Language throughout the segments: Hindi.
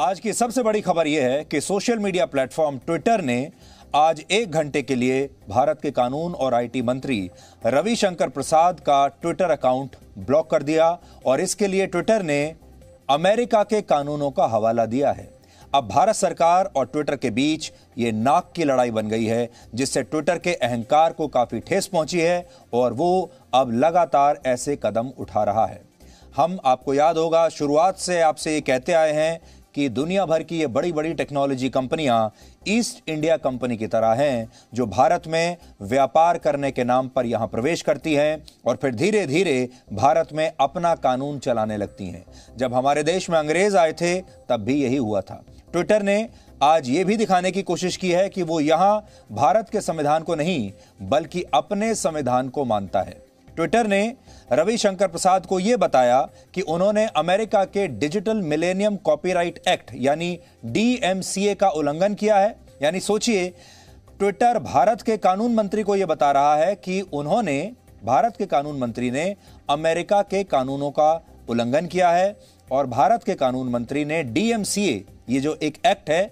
आज की सबसे बड़ी खबर यह है कि सोशल मीडिया प्लेटफॉर्म ट्विटर ने आज 1 घंटे के लिए भारत के कानून और आईटी मंत्री रविशंकर प्रसाद का ट्विटर अकाउंट ब्लॉक कर दिया और इसके लिए ट्विटर ने अमेरिका के कानूनों का हवाला दिया है। अब भारत सरकार और ट्विटर के बीच ये नाक की लड़ाई बन गई है, जिससे ट्विटर के अहंकार को काफ़ी ठेस पहुंची है और वो अब लगातार ऐसे कदम उठा रहा है। हम आपको याद होगा शुरुआत से आपसे ये कहते आए हैं कि दुनिया भर की ये बड़ी बड़ी टेक्नोलॉजी कंपनियां ईस्ट इंडिया कंपनी की तरह हैं जो भारत में व्यापार करने के नाम पर यहाँ प्रवेश करती हैं और फिर धीरे धीरे भारत में अपना कानून चलाने लगती हैं। जब हमारे देश में अंग्रेज आए थे तब भी यही हुआ था। ट्विटर ने आज ये भी दिखाने की कोशिश की है कि वो यहाँ भारत के संविधान को नहीं बल्कि अपने संविधान को मानता है। ट्विटर ने रविशंकर प्रसाद को यह बताया कि उन्होंने अमेरिका के डिजिटल मिलेनियम कॉपीराइट एक्ट यानी डीएमसीए का उल्लंघन किया है। यानी सोचिए, ट्विटर भारत के कानून मंत्री को यह बता रहा है कि उन्होंने, भारत के कानून मंत्री ने अमेरिका के कानूनों का उल्लंघन किया है और भारत के कानून मंत्री ने डीएमसीए, ये जो एक एक्ट है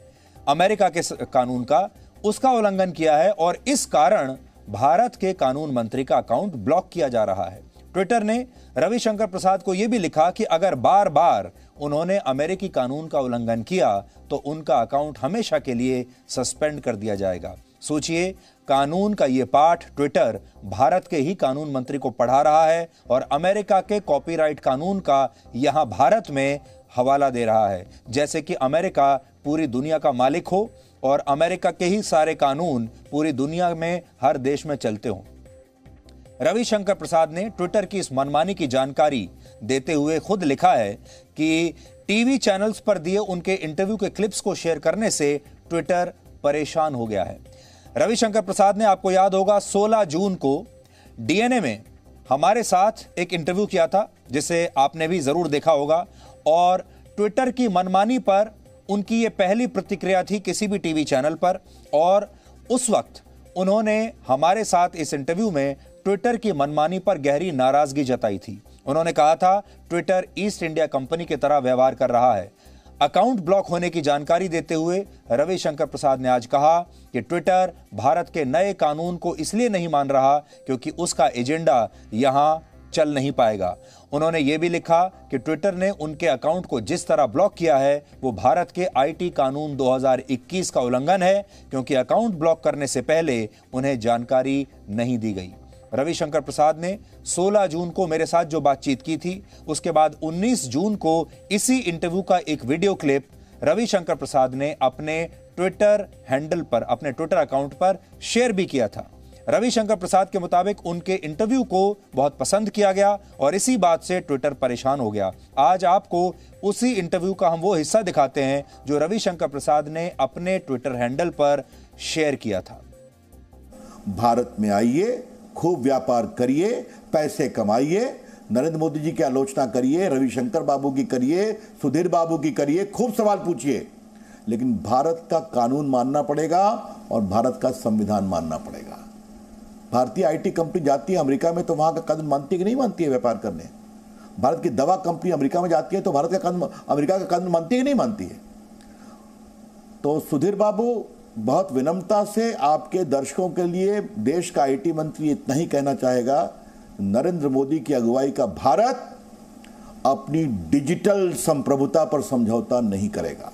अमेरिका के कानून का, उसका उल्लंघन किया है और इस कारण भारत के कानून मंत्री का अकाउंट ब्लॉक किया जा रहा है। ट्विटर ने रविशंकर प्रसाद को यह भी लिखा कि अगर बार बार उन्होंने अमेरिकी कानून का उल्लंघन किया तो उनका अकाउंट हमेशा के लिए सस्पेंड कर दिया जाएगा। सोचिए, कानून का ये पाठ ट्विटर भारत के ही कानून मंत्री को पढ़ा रहा है और अमेरिका के कॉपीराइट कानून का यहाँ भारत में हवाला दे रहा है, जैसे कि अमेरिका पूरी दुनिया का मालिक हो और अमेरिका के ही सारे कानून पूरी दुनिया में हर देश में चलते हों। रविशंकर प्रसाद ने ट्विटर की इस मनमानी की जानकारी देते हुए खुद लिखा है कि टीवी चैनल्स पर दिए उनके इंटरव्यू के क्लिप्स को शेयर करने से ट्विटर परेशान हो गया है। रविशंकर प्रसाद ने, आपको याद होगा, 16 जून को डीएनए में हमारे साथ एक इंटरव्यू किया था जिसे आपने भी जरूर देखा होगा और ट्विटर की मनमानी पर उनकी ये पहली प्रतिक्रिया थी किसी भी टीवी चैनल पर और उस वक्त उन्होंने हमारे साथ इस इंटरव्यू में ट्विटर की मनमानी पर गहरी नाराजगी जताई थी। उन्होंने कहा था, ट्विटर ईस्ट इंडिया कंपनी की तरह व्यवहार कर रहा है। अकाउंट ब्लॉक होने की जानकारी देते हुए रविशंकर प्रसाद ने आज कहा कि ट्विटर भारत के नए कानून को इसलिए नहीं मान रहा क्योंकि उसका एजेंडा यहाँ चल नहीं पाएगा। उन्होंने ये भी लिखा कि ट्विटर ने उनके अकाउंट को जिस तरह ब्लॉक किया है वो भारत के आईटी कानून 2021 का उल्लंघन है, क्योंकि अकाउंट ब्लॉक करने से पहले उन्हें जानकारी नहीं दी गई। रविशंकर प्रसाद ने 16 जून को मेरे साथ जो बातचीत की थी, उसके बाद 19 जून को इसी इंटरव्यू का एक वीडियो क्लिप रविशंकर प्रसाद ने अपने ट्विटर हैंडल पर, अपने ट्विटर अकाउंट पर शेयर भी किया था। रविशंकर प्रसाद के मुताबिक उनके इंटरव्यू को बहुत पसंद किया गया और इसी बात से ट्विटर परेशान हो गया। आज आपको उसी इंटरव्यू का हम वो हिस्सा दिखाते हैं जो रविशंकर प्रसाद ने अपने ट्विटर हैंडल पर शेयर किया था। भारत में आइए, खूब व्यापार करिए, पैसे कमाइए, नरेंद्र मोदी जी की आलोचना करिए, रविशंकर बाबू की करिए, सुधीर बाबू की करिए, खूब सवाल पूछिए, लेकिन भारत का कानून मानना पड़ेगा और भारत का संविधान मानना पड़ेगा। भारतीय आईटी कंपनी जाती है अमेरिका में तो वहाँ का कानून मानती है कि नहीं मानती है व्यापार करने? भारत की दवा कंपनी अमेरिका में जाती है तो भारत का कानून, अमेरिका का कानून मानती है कि नहीं मानती है? तो सुधीर बाबू, बहुत विनम्रता से आपके दर्शकों के लिए देश का आईटी मंत्री इतना ही कहना चाहेगा, नरेंद्र मोदी की अगुवाई का भारत अपनी डिजिटल संप्रभुता पर समझौता नहीं करेगा।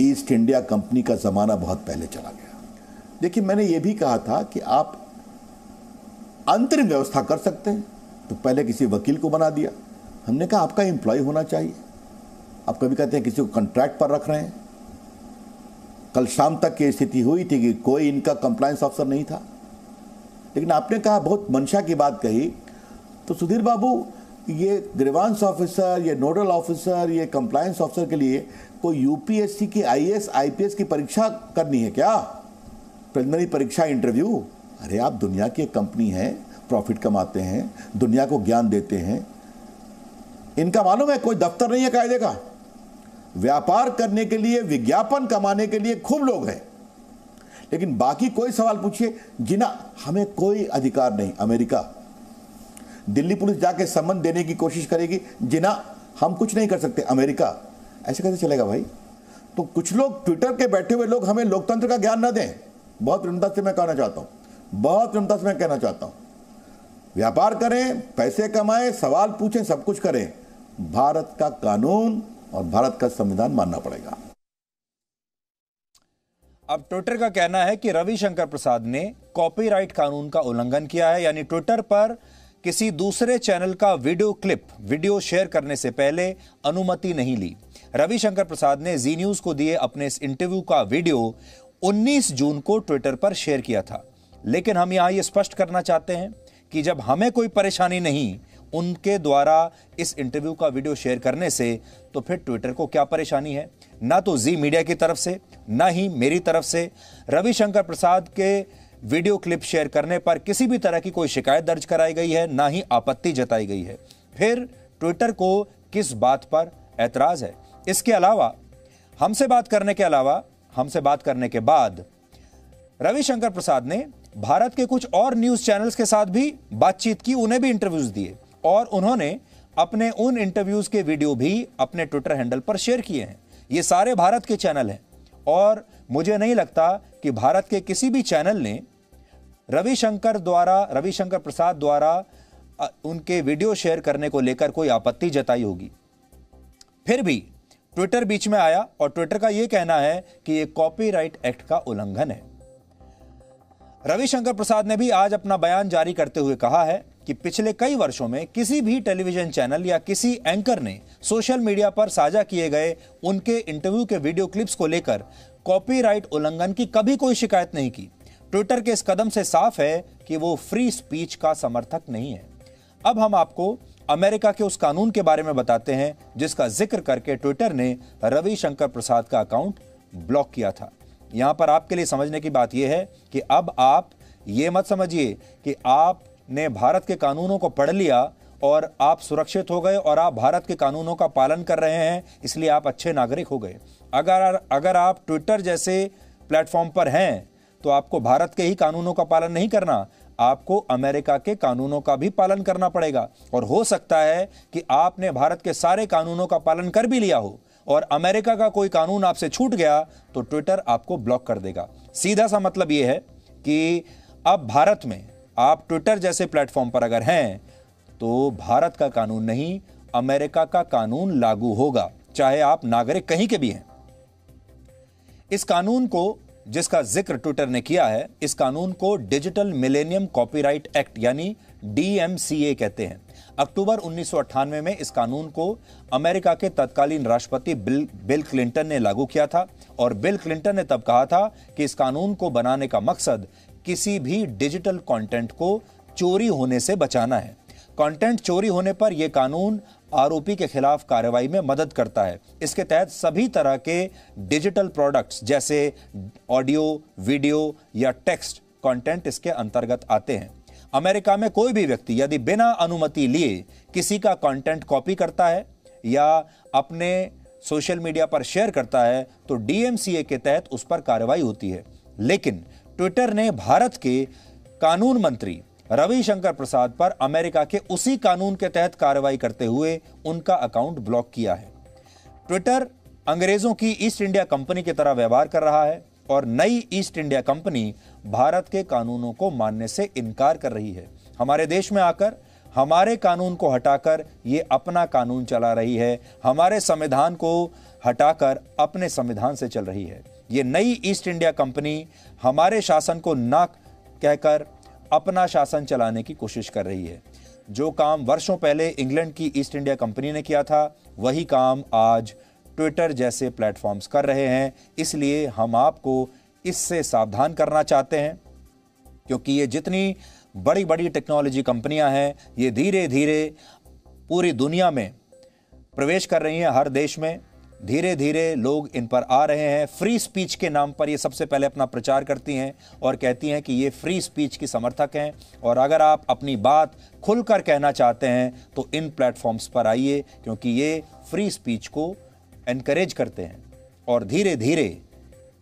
ईस्ट इंडिया कंपनी का जमाना बहुत पहले चला गया। देखिए, मैंने ये भी कहा था कि आप अंतरिम व्यवस्था कर सकते हैं, तो पहले किसी वकील को बना दिया। हमने कहा आपका एम्प्लॉय होना चाहिए। आप कभी कहते हैं किसी को कॉन्ट्रैक्ट पर रख रहे हैं। कल शाम तक ये स्थिति हुई थी कि कोई इनका कंप्लायंस ऑफिसर नहीं था, लेकिन आपने कहा, बहुत मंशा की बात कही, तो सुधीर बाबू ये ग्रीवांस ऑफिसर, ये नोडल ऑफिसर, ये कंप्लायंस ऑफिसर के लिए कोई यूपीएससी की, आईएएस, आईपीएस की परीक्षा करनी है क्या? प्रिलिमिनरी परीक्षा, इंटरव्यू? अरे आप दुनिया की एक कंपनी है, प्रॉफिट कमाते हैं, दुनिया को ज्ञान देते हैं। इनका मालूम है कोई दफ्तर नहीं है कायदे का। व्यापार करने के लिए, विज्ञापन कमाने के लिए खूब लोग हैं, लेकिन बाकी कोई सवाल पूछिए जिना हमें कोई अधिकार नहीं। अमेरिका, दिल्ली पुलिस जाके सम्मन देने की कोशिश करेगी जिना हम कुछ नहीं कर सकते। अमेरिका, ऐसे कैसे चलेगा भाई? तो कुछ लोग ट्विटर के बैठे हुए लोग हमें लोकतंत्र का ज्ञान न दें, बहुत विनम्रता से मैं कहना चाहता हूँ, व्यापार करें, पैसे कमाएं, सवाल पूछें, सब कुछ करें, भारत का कानून और भारत का संविधान मानना पड़ेगा। अब ट्विटर का कहना है कि रविशंकर प्रसाद ने कॉपीराइट कानून का उल्लंघन किया है, यानी ट्विटर पर किसी दूसरे चैनल का वीडियो क्लिप शेयर करने से पहले अनुमति नहीं ली। रविशंकर प्रसाद ने जी न्यूज़ को दिए अपने इस इंटरव्यू का वीडियो 19 जून को ट्विटर पर शेयर किया था। लेकिन हम यहाँ ये स्पष्ट करना चाहते हैं कि जब हमें कोई परेशानी नहीं, उनके द्वारा इस इंटरव्यू का वीडियो शेयर करने से, तो फिर ट्विटर को क्या परेशानी है? ना तो जी मीडिया की तरफ से, ना ही मेरी तरफ से रविशंकर प्रसाद के वीडियो क्लिप शेयर करने पर किसी भी तरह की कोई शिकायत दर्ज कराई गई है, ना ही आपत्ति जताई गई है। फिर ट्विटर को किस बात पर ऐतराज है? इसके अलावा हमसे बात करने के बाद रविशंकर प्रसाद ने भारत के कुछ और न्यूज़ चैनल्स के साथ भी बातचीत की, उन्हें भी इंटरव्यूज़ दिए और उन्होंने अपने उन इंटरव्यूज़ के वीडियो भी अपने ट्विटर हैंडल पर शेयर किए हैं। ये सारे भारत के चैनल हैं और मुझे नहीं लगता कि भारत के किसी भी चैनल ने रविशंकर प्रसाद द्वारा उनके वीडियो शेयर करने को लेकर कोई आपत्ति जताई होगी। फिर भी ट्विटर बीच में आया और ट्विटर का यह कहना है कि यह कॉपीराइट एक्ट का उल्लंघन है। रविशंकर प्रसाद ने भी आज अपना बयान जारी करते हुए कहा है कि पिछले कई वर्षों में किसी भी टेलीविजन चैनल या किसी एंकर ने सोशल मीडिया पर साझा किए गए उनके इंटरव्यू के वीडियो क्लिप्स को लेकर कॉपीराइट उल्लंघन की कभी कोई शिकायत नहीं की। ट्विटर के इस कदम से साफ है कि वो फ्री स्पीच का समर्थक नहीं है। अब हम आपको अमेरिका के उस कानून के बारे में बताते हैं जिसका जिक्र करके ट्विटर ने रविशंकर प्रसाद का अकाउंट ब्लॉक किया था। यहां पर आपके लिए समझने की बात यह है कि अब आप ये मत समझिए कि आपने भारत के कानूनों को पढ़ लिया और आप सुरक्षित हो गए और आप भारत के कानूनों का पालन कर रहे हैं, इसलिए आप अच्छे नागरिक हो गए। अगर आप ट्विटर जैसे प्लेटफॉर्म पर हैं तो आपको भारत के ही कानूनों का पालन नहीं करना, आपको अमेरिका के कानूनों का भी पालन करना पड़ेगा। और हो सकता है कि आपने भारत के सारे कानूनों का पालन कर भी लिया हो और अमेरिका का कोई कानून आपसे छूट गया तो ट्विटर आपको ब्लॉक कर देगा। सीधा सा मतलब यह है कि अब भारत में आप ट्विटर जैसे प्लेटफॉर्म पर अगर हैं तो भारत का कानून नहीं, अमेरिका का कानून लागू होगा, चाहे आप नागरिक कहीं के भी हैं। इस कानून को जिसका जिक्र ट्विटर ने किया है, इस कानून को डिजिटल मिलेनियम कॉपीराइट एक्ट यानी डीएमसीए कहते हैं। अक्टूबर 1998 में इस कानून को अमेरिका के तत्कालीन राष्ट्रपति बिल क्लिंटन ने लागू किया था और बिल क्लिंटन ने तब कहा था कि इस कानून को बनाने का मकसद किसी भी डिजिटल कंटेंट को चोरी होने से बचाना है। कंटेंट चोरी होने पर यह कानून आरोपी के खिलाफ कार्रवाई में मदद करता है। इसके तहत सभी तरह के डिजिटल प्रोडक्ट्स जैसे ऑडियो, वीडियो या टेक्स्ट कंटेंट इसके अंतर्गत आते हैं। अमेरिका में कोई भी व्यक्ति यदि बिना अनुमति लिए किसी का कंटेंट कॉपी करता है या अपने सोशल मीडिया पर शेयर करता है तो डीएमसीए के तहत उस पर कार्रवाई होती है। लेकिन ट्विटर ने भारत के कानून मंत्री रविशंकर प्रसाद पर अमेरिका के उसी कानून के तहत कार्रवाई करते हुए उनका अकाउंट ब्लॉक किया है। ट्विटर अंग्रेजों की ईस्ट इंडिया कंपनी की तरह व्यवहार कर रहा है और नई ईस्ट इंडिया कंपनी भारत के कानूनों को मानने से इनकार कर रही है। हमारे देश में आकर हमारे कानून को हटाकर ये अपना कानून चला रही है, हमारे संविधान को हटाकर अपने संविधान से चल रही है। ये नई ईस्ट इंडिया कंपनी हमारे शासन को ना कहकर अपना शासन चलाने की कोशिश कर रही है। जो काम वर्षों पहले इंग्लैंड की ईस्ट इंडिया कंपनी ने किया था, वही काम आज ट्विटर जैसे प्लेटफॉर्म्स कर रहे हैं। इसलिए हम आपको इससे सावधान करना चाहते हैं, क्योंकि ये जितनी बड़ी बड़ी टेक्नोलॉजी कंपनियां हैं, ये धीरे धीरे पूरी दुनिया में प्रवेश कर रही हैं। हर देश में धीरे धीरे लोग इन पर आ रहे हैं। फ्री स्पीच के नाम पर ये सबसे पहले अपना प्रचार करती हैं और कहती हैं कि ये फ्री स्पीच की समर्थक हैं और अगर आप अपनी बात खुलकर कहना चाहते हैं तो इन प्लेटफॉर्म्स पर आइए, क्योंकि ये फ्री स्पीच को एनकरेज करते हैं। और धीरे धीरे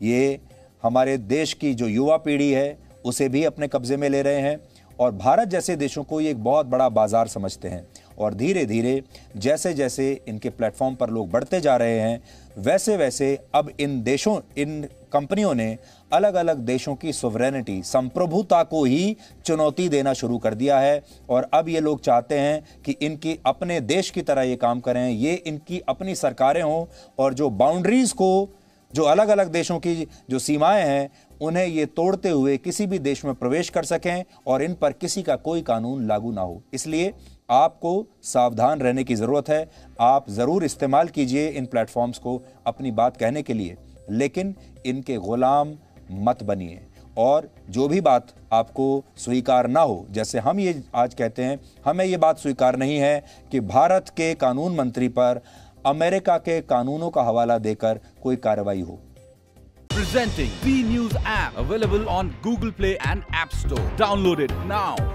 ये हमारे देश की जो युवा पीढ़ी है उसे भी अपने कब्जे में ले रहे हैं और भारत जैसे देशों को ये एक बहुत बड़ा बाजार समझते हैं और धीरे धीरे जैसे जैसे इनके प्लेटफॉर्म पर लोग बढ़ते जा रहे हैं वैसे वैसे अब इन कंपनियों ने अलग अलग देशों की सोवरेनिटी, संप्रभुता को ही चुनौती देना शुरू कर दिया है। और अब ये लोग चाहते हैं कि इनकी अपने देश की तरह ये काम करें, ये इनकी अपनी सरकारें हों और जो बाउंड्रीज़ को, जो अलग अलग देशों की जो सीमाएं हैं, उन्हें ये तोड़ते हुए किसी भी देश में प्रवेश कर सकें और इन पर किसी का कोई कानून लागू ना हो। इसलिए आपको सावधान रहने की ज़रूरत है। आप ज़रूर इस्तेमाल कीजिए इन प्लेटफॉर्म्स को अपनी बात कहने के लिए, लेकिन इनके ग़ुलाम मत बनिए। और जो भी बात आपको स्वीकार ना हो, जैसे हम ये आज कहते हैं, हमें ये बात स्वीकार नहीं है कि भारत के कानून मंत्री पर अमेरिका के कानूनों का हवाला देकर कोई कार्रवाई हो। Presenting Zee News app available on Google Play and App Store. Download it now.